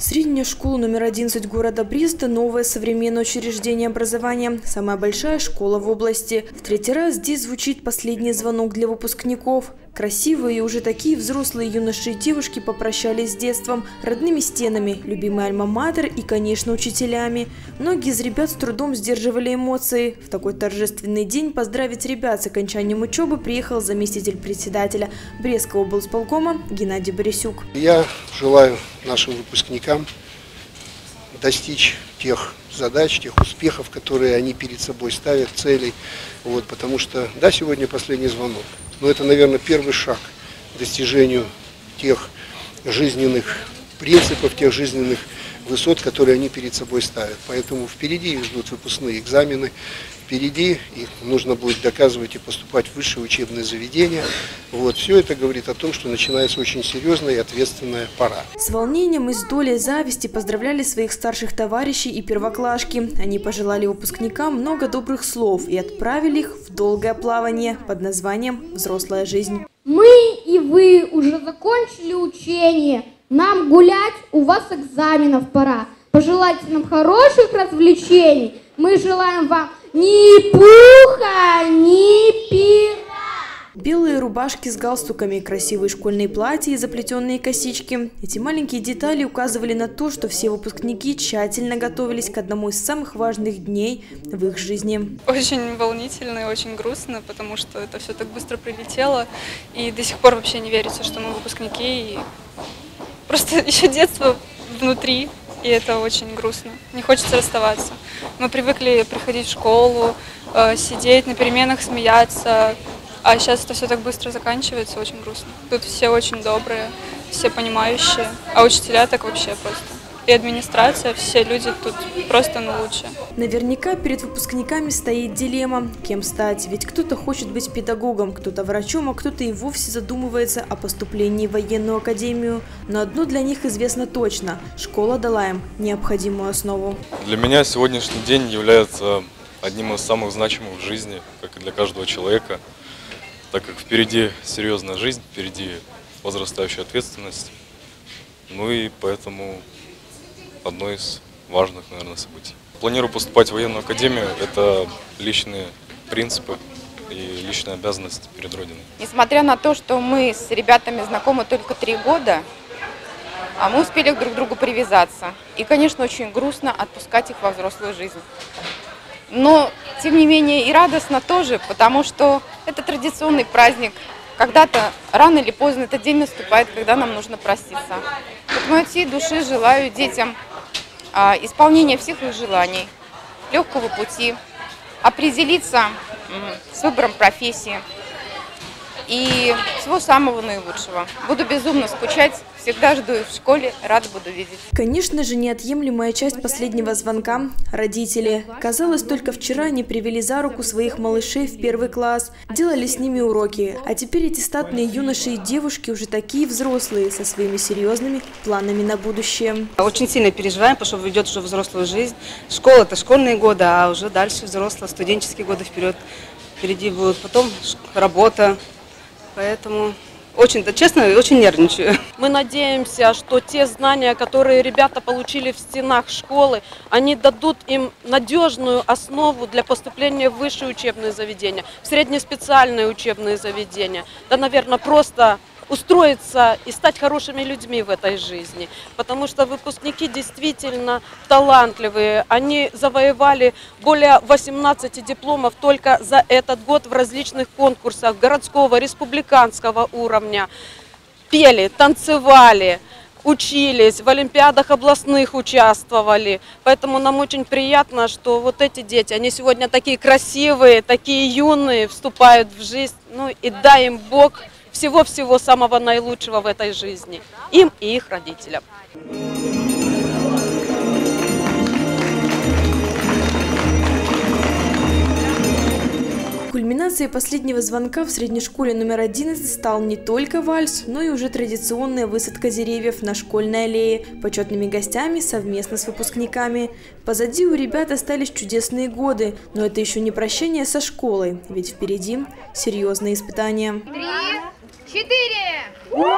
Средняя школа номер 11 города Бреста – новое современное учреждение образования, самая большая школа в области. В третий раз здесь звучит последний звонок для выпускников. Красивые уже такие взрослые юноши и девушки попрощались с детством, родными стенами, любимой альма-матер и, конечно, учителями. Многие из ребят с трудом сдерживали эмоции. В такой торжественный день поздравить ребят с окончанием учебы приехал заместитель председателя Брестского облсполкома Геннадий Борисюк. Я желаю нашим выпускникам достичь тех задач, тех успехов, которые они перед собой ставят, целей. Потому что, да, сегодня последний звонок, но это, наверное, первый шаг к достижению тех жизненных принципов, тех жизненных высот, которые они перед собой ставят. Поэтому впереди их ждут выпускные экзамены, впереди их нужно будет доказывать и поступать в высшие учебные заведения. Все это говорит о том, что начинается очень серьезная и ответственная пора. С волнением и с долей зависти поздравляли своих старших товарищей и первоклашки. Они пожелали выпускникам много добрых слов и отправили их в долгое плавание под названием «Взрослая жизнь». Мы и вы уже закончили учение. Нам гулять, у вас экзаменов пора. Пожелайте нам хороших развлечений. Мы желаем вам ни пуха, ни пера. Белые рубашки с галстуками, красивые школьные платья и заплетенные косички. Эти маленькие детали указывали на то, что все выпускники тщательно готовились к одному из самых важных дней в их жизни. Очень волнительно и очень грустно, потому что это все так быстро прилетело. И до сих пор вообще не верится, что мы выпускники. Просто еще детство внутри, и это очень грустно. Не хочется расставаться. Мы привыкли приходить в школу, сидеть на переменах, смеяться. А сейчас это все так быстро заканчивается, очень грустно. Тут все очень добрые, все понимающие. А учителя так вообще просто. И администрация, все люди тут просто лучше. Наверняка перед выпускниками стоит дилемма, кем стать. Ведь кто-то хочет быть педагогом, кто-то врачом, а кто-то и вовсе задумывается о поступлении в военную академию. Но одно для них известно точно – школа дала им необходимую основу. Для меня сегодняшний день является одним из самых значимых в жизни, как и для каждого человека, так как впереди серьезная жизнь, впереди возрастающая ответственность, и поэтому одно из важных, наверное, событий. Планирую поступать в военную академию. Это личные принципы и личная обязанность перед Родиной. Несмотря на то, что мы с ребятами знакомы только 3 года, а мы успели друг к другу привязаться. И, конечно, очень грустно отпускать их во взрослую жизнь. Но, тем не менее, и радостно тоже, потому что это традиционный праздник. Когда-то, рано или поздно, этот день наступает, когда нам нужно проститься. Поэтому от всей души желаю детям исполнения всех их желаний, легкого пути, определиться с выбором профессии и всего самого наилучшего. Буду безумно скучать, всегда жду их в школе, рада буду видеть. Конечно же, неотъемлемая часть последнего звонка – родители. Казалось, только вчера они привели за руку своих малышей в 1 класс, делали с ними уроки. А теперь эти статные юноши и девушки уже такие взрослые, со своими серьезными планами на будущее. Очень сильно переживаем, потому что идет уже взрослую жизнь. Школа – это школьные годы, а уже дальше взрослые, студенческие годы вперед. Впереди будут потом работа. Поэтому, честно, очень нервничаю. Мы надеемся, что те знания, которые ребята получили в стенах школы, они дадут им надежную основу для поступления в высшие учебные заведения, в среднеспециальные учебные заведения. Да, наверное, просто устроиться и стать хорошими людьми в этой жизни. Потому что выпускники действительно талантливые. Они завоевали более 18 дипломов только за этот год в различных конкурсах городского, республиканского уровня. Пели, танцевали, учились, в олимпиадах областных участвовали. Поэтому нам очень приятно, что вот эти дети, они сегодня такие красивые, такие юные, вступают в жизнь. И дай им Бог всего-всего самого наилучшего в этой жизни. Им и их родителям. Кульминацией последнего звонка в средней школе номер 11 стал не только вальс, но и уже традиционная высадка деревьев на школьной аллее, почетными гостями совместно с выпускниками. Позади у ребят остались чудесные годы, но это еще не прощание со школой, ведь впереди серьезные испытания. 3, 4!